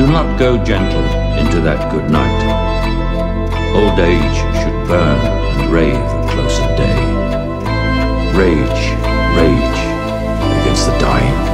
Do not go gentle into that good night. Old age should burn and rave at close of day. Rage, rage against the dying.